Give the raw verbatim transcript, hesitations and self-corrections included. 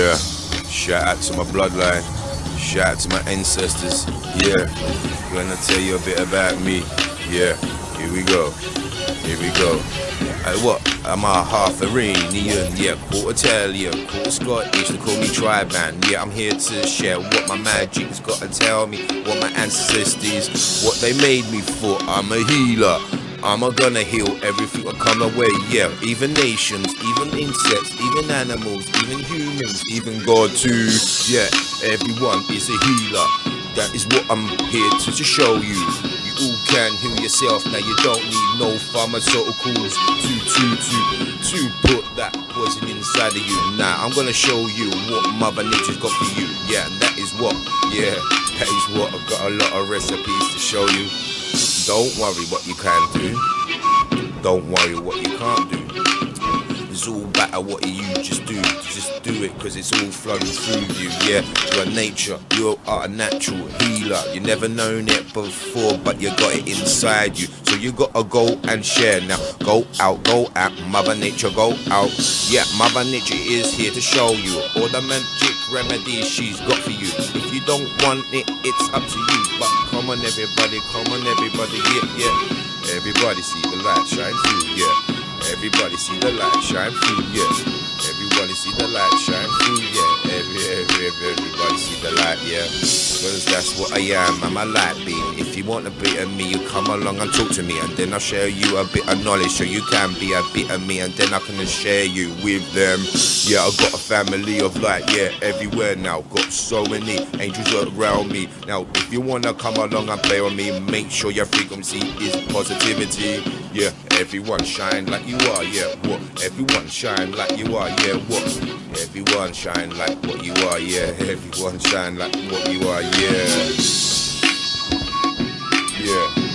Yeah, shout out to my bloodline, shout out to my ancestors. Yeah, gonna tell you a bit about me. Yeah, here we go, here we go. I what? I'm a half Iranian, yeah, quarter Italian, quarter Scottish, they call me Tri-Man. Yeah, I'm here to share what my magic's got to tell me, what my ancestors, what they made me for. I'm a healer, I'm a gonna heal everything I come away, yeah. Even nations, even insects, even animals, even humans, even God too. Yeah, everyone is a healer, that is what I'm here to, to show you. You can heal yourself, now you don't need no pharmaceuticals to, to, to, to put that poison inside of you. Now I'm gonna show you what Mother Nature's got for you. Yeah, that is what, yeah, that is what. I've got a lot of recipes to show you. Don't worry what you can do, don't worry what you can't do. It's all about what you just do, just do it, cause it's all flowing through you. Yeah, you're nature, you are a natural healer. You never known it before, but you got it inside you. So you gotta go and share now. Go out, go out, Mother Nature, go out. Yeah, Mother Nature is here to show you all the magic remedies she's got for you. If you don't want it, it's up to you. But come on everybody, come on everybody, yeah, yeah. Everybody see the light shine through, yeah. Everybody see the light shine through, yeah. Everybody see the light shine through, yeah. Every, every, every, everybody see the light, yeah. Cause that's what I am, I'm a light being. If you want a bit of me, you come along and talk to me, and then I'll share you a bit of knowledge, so you can be a bit of me, and then I can share you with them. Yeah, I've got a family of light, yeah, everywhere now. Got so many angels around me. Now, if you wanna come along and play with me, make sure your frequency is positivity. Yeah, everyone shine like you are, yeah, what? Everyone shine like you are, yeah, what? Everyone shine like what you are, yeah, everyone shine like what you are, yeah. Yeah.